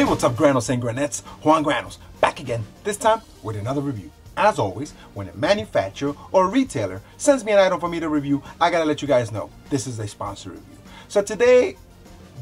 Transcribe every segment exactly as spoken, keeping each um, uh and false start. Hey, what's up, granos and granettes? Juan Granos, back again, this time with another review. As always, when a manufacturer or a retailer sends me an item for me to review, I gotta let you guys know, this is a sponsor review. So today,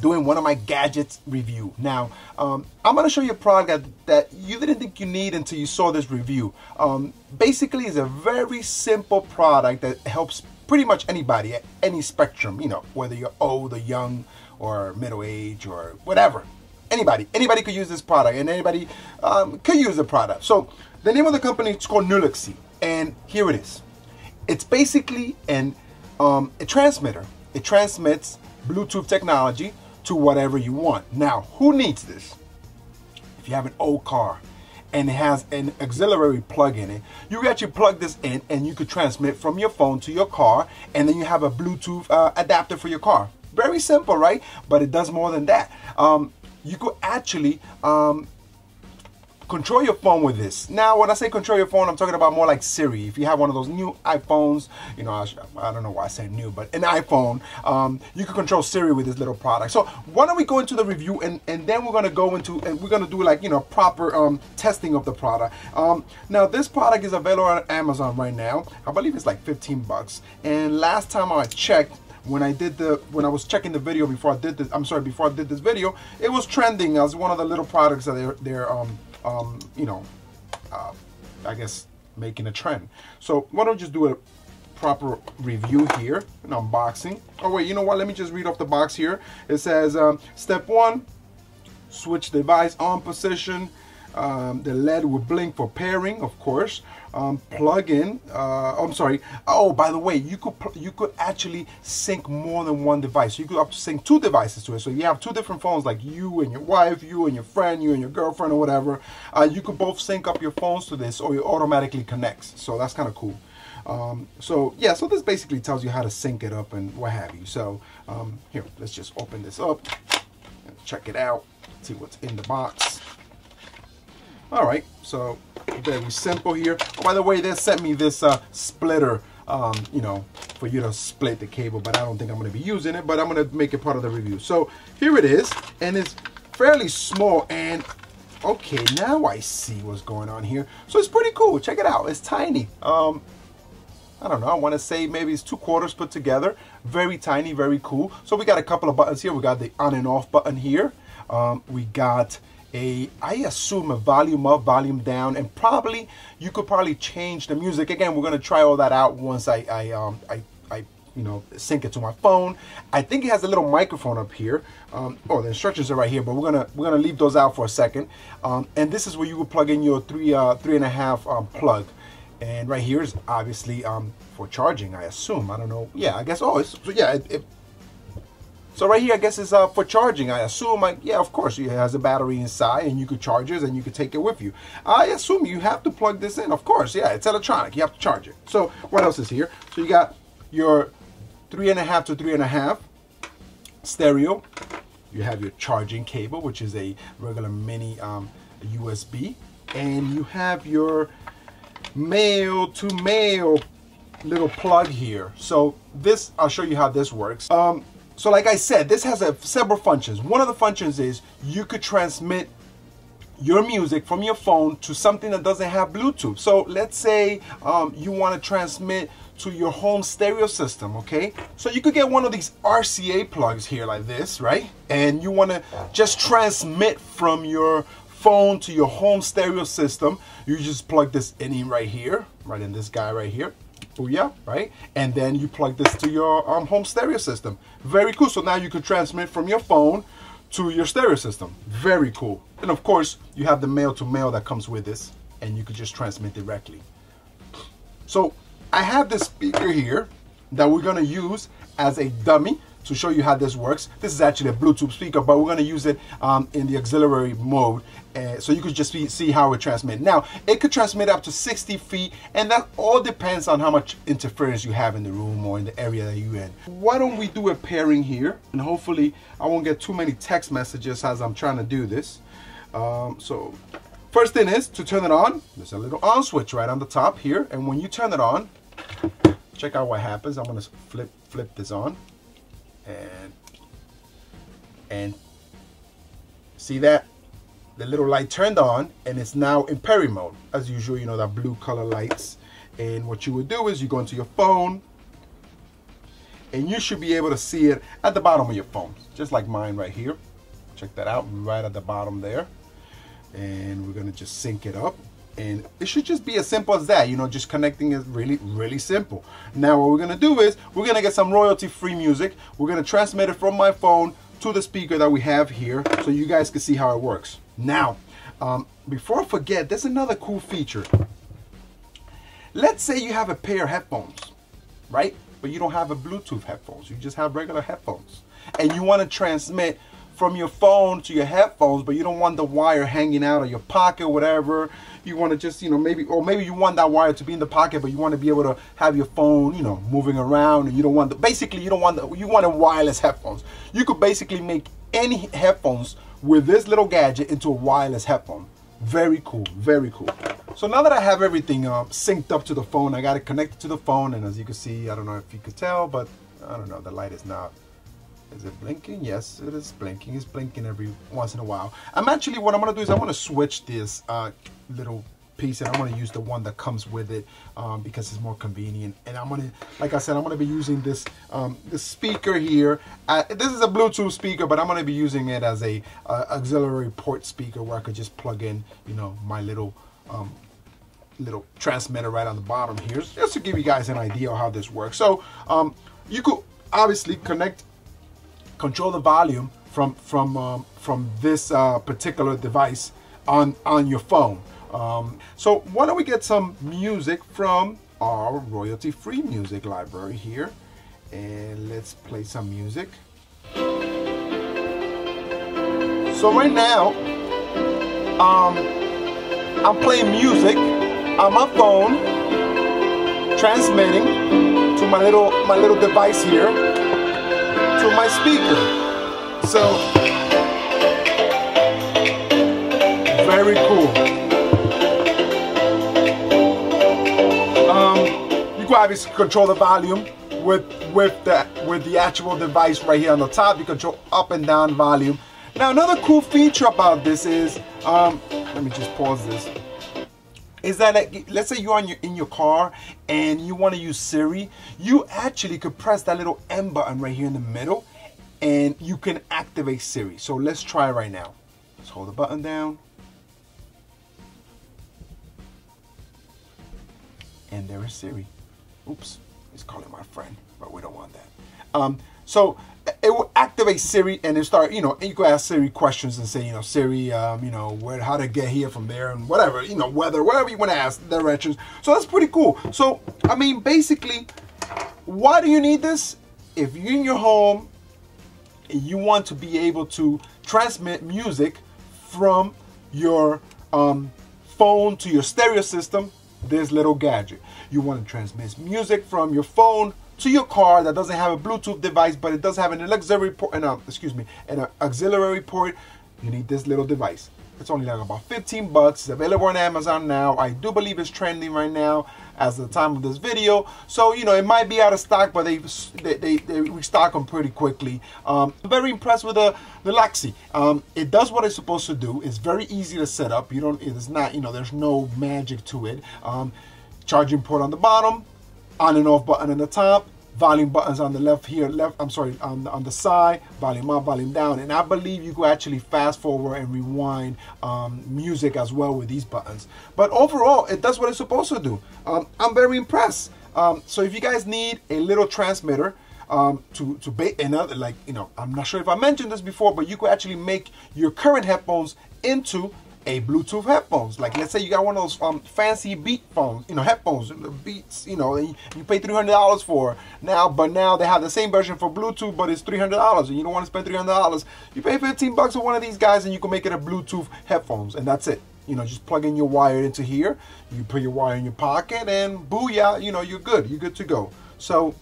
doing one of my gadgets review. Now, um, I'm gonna show you a product that you didn't think you need until you saw this review. Um, basically, it's a very simple product that helps pretty much anybody at any spectrum, you know, whether you're old or young or middle-aged or whatever. Anybody, anybody could use this product, and anybody um, could use the product. So the name of the company is called Nulaxy, and here it is. It's basically an um, a transmitter. It transmits Bluetooth technology to whatever you want. Now, who needs this? If you have an old car and it has an auxiliary plug in it, you actually plug this in, and you could transmit from your phone to your car, and then you have a Bluetooth uh, adapter for your car. Very simple, right? But it does more than that. Um, You could actually um, control your phone with this. Now, when I say control your phone, I'm talking about more like Siri. If you have one of those new iPhones, you know, I, I don't know why I say new, but an iPhone, um, you can control Siri with this little product. So why don't we go into the review, and, and then we're gonna go into, and we're gonna do like, you know, proper um, testing of the product. Um, now, this product is available on Amazon right now. I believe it's like fifteen bucks. And last time I checked, When I did the, when I was checking the video before I did this, I'm sorry, before I did this video, it was trending as one of the little products that they're, they're um, um, you know, uh, I guess making a trend. So why don't we just do a proper review here, an unboxing. Oh wait, you know what? Let me just read off the box here. It says, um, step one, switch device on position. Um, the L E D will blink for pairing, of course. Um, plug in. Uh, I'm sorry. Oh, by the way, you could you could actually sync more than one device. You could up to sync two devices to it. So you have two different phones, like you and your wife, you and your friend, you and your girlfriend, or whatever. Uh, you could both sync up your phones to this, or it automatically connects. So that's kind of cool. Um, so yeah, so this basically tells you how to sync it up and what have you. So um, here, let's just open this up and check it out. See what's in the box. All right, so very simple here. Oh, by the way, they sent me this uh, splitter, um, you know, for you to split the cable, but I don't think I'm gonna be using it, but I'm gonna make it part of the review. So here it is, and it's fairly small, and okay, now I see what's going on here. So it's pretty cool, check it out, it's tiny. Um, I don't know, I wanna say maybe it's two quarters put together. Very tiny, very cool. So we got a couple of buttons here. We got the on and off button here. Um, we got A, I assume a volume up, volume down, and probably you could probably change the music. Again, we're gonna try all that out once I, I, um, I, I, you know, sync it to my phone. I think it has a little microphone up here. Um, oh, the instructions are right here, but we're gonna we're gonna leave those out for a second. Um, and this is where you would plug in your three uh, three and a half um, plug. And right here is obviously um, for charging, I assume. I don't know. Yeah, I guess. Oh, it's, yeah. It, it, So right here, I guess it's uh, for charging. I assume, like, yeah, of course, it has a battery inside, and you could charge it, and you could take it with you. I assume you have to plug this in, of course. Yeah, it's electronic. You have to charge it. So what else is here? So you got your three and a half to three and a half stereo. You have your charging cable, which is a regular mini um, U S B, and you have your male to male little plug here. So this, I'll show you how this works. Um, So like I said, this has a, several functions. One of the functions is you could transmit your music from your phone to something that doesn't have Bluetooth. So let's say um, you want to transmit to your home stereo system, okay? So you could get one of these R C A plugs here like this, right? And you want to just transmit from your phone to your home stereo system. You just plug this in right here, right in this guy right here. Booyah, right? And then you plug this to your um, home stereo system. Very cool. So now you could transmit from your phone to your stereo system. Very cool. And of course, you have the mail to mail that comes with this, and you could just transmit directly. So I have this speaker here that we're going to use as a dummy to show you how this works. This is actually a Bluetooth speaker, but we're going to use it um, in the auxiliary mode, uh, so you could just see, see how it transmits. Now, it could transmit up to sixty feet, and that all depends on how much interference you have in the room or in the area that you're in. Why don't we do a pairing here? And hopefully, I won't get too many text messages as I'm trying to do this. Um, so, first thing is to turn it on. There's a little on switch right on the top here, and when you turn it on, check out what happens. I'm going to flip, flip this on. And, and see that? the little light turned on, and it's now in Peri mode. As usual, you know, that blue color lights. And what you would do is you go into your phone, and you should be able to see it at the bottom of your phone, just like mine right here. Check that out, right at the bottom there. And we're gonna just sync it up. And it should just be as simple as that, you know, just connecting is really, really simple. Now what we're gonna do is, we're gonna get some royalty-free music. We're gonna transmit it from my phone to the speaker that we have here, so you guys can see how it works. Now, um, before I forget, there's another cool feature. Let's say you have a pair of headphones, right? But you don't have a Bluetooth headphones, you just have regular headphones. And you wanna transmit from your phone to your headphones, but you don't want the wire hanging out of your pocket, whatever. You wanna just, you know, maybe, or maybe you want that wire to be in the pocket, but you wanna be able to have your phone, you know, moving around, and you don't want the, basically you don't want the, you want a wireless headphones. You could basically make any headphones with this little gadget into a wireless headphone. Very cool, very cool. So now that I have everything uh, synced up to the phone, I got it connected to the phone, and as you can see, I don't know if you could tell, but I don't know, the light is not, is it blinking? Yes, it is blinking. It's blinking every once in a while. I'm actually, what I'm gonna do is I'm gonna switch this uh, little piece, and I'm gonna use the one that comes with it um, because it's more convenient. And I'm gonna, like I said, I'm gonna be using this um, the speaker here. I, this is a Bluetooth speaker, but I'm gonna be using it as a uh, auxiliary port speaker where I could just plug in, you know, my little, um, little transmitter right on the bottom here, just to give you guys an idea of how this works. So um, you could obviously connect, control the volume from from um, from this uh, particular device on on your phone. Um, so why don't we get some music from our royalty-free music library here, and let's play some music. So right now, um, I'm playing music on my phone, transmitting to my little my little device here, to my speaker. So very cool. Um, you can obviously control the volume with with the with the actual device right here on the top. You control up and down volume. Now another cool feature about this is, um, let me just pause this. Is that it, let's say you're on your, in your car and you want to use Siri, you actually could press that little M button right here in the middle, and you can activate Siri. So let's try right now. Let's hold the button down. And there is Siri. Oops, it's calling my friend, but we don't want that. Um, so it will activate Siri, and it start, you know, and you can ask Siri questions and say, you know, Siri, um, you know, where, how to get here from there, and whatever, you know, weather, whatever you want to ask, directions. So that's pretty cool. So, I mean, basically, why do you need this? If you're in your home, you want to be able to transmit music from your um, phone to your stereo system, this little gadget. You want to transmit music from your phone to your car that doesn't have a Bluetooth device, but it does have an auxiliary port, and a, excuse me, an auxiliary port. You need this little device. It's only like about fifteen bucks. It's available on Amazon now. I do believe it's trending right now as of the time of this video. So, you know, it might be out of stock, but they they, they, they restock them pretty quickly. Um, I'm very impressed with the Nulaxy. Um, it does what it's supposed to do. It's very easy to set up. You don't, it's not, you know, there's no magic to it. Um, charging port on the bottom, on and off button on the top, volume buttons on the left here, left, I'm sorry, on the, on the side, volume up, volume down, and I believe you could actually fast forward and rewind um, music as well with these buttons. But overall, it does what it's supposed to do. Um, I'm very impressed. Um, so if you guys need a little transmitter, Um, to, to bait another, like, you know, I'm not sure if I mentioned this before, but you could actually make your current headphones into a Bluetooth headphones. Like, let's say you got one of those um, fancy Beat phones, you know, headphones, Beats, you know, you, you pay three hundred dollars for now, but now they have the same version for Bluetooth, but it's three hundred dollars, and you don't want to spend three hundred dollars. You pay fifteen bucks for one of these guys, and you can make it a Bluetooth headphones, and that's it. You know, just plug in your wire into here, you put your wire in your pocket, and booyah, you know, you're good, you're good to go. So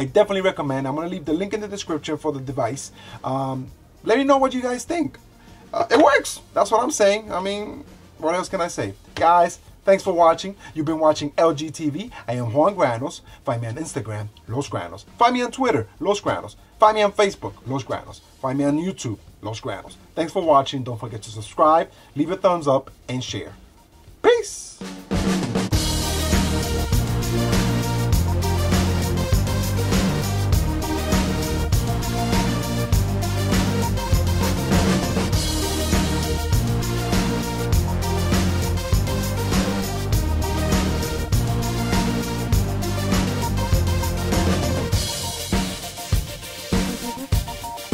I definitely recommend. I'm going to leave the link in the description for the device. Um, let me know what you guys think. Uh, it works. That's what I'm saying. I mean, what else can I say? Guys, thanks for watching. You've been watching L G T V. I am Juan Granos. Find me on Instagram, Los Granos. Find me on Twitter, Los Granos. Find me on Facebook, Los Granos. Find me on YouTube, Los Granos. Thanks for watching. Don't forget to subscribe, leave a thumbs up, and share. Peace!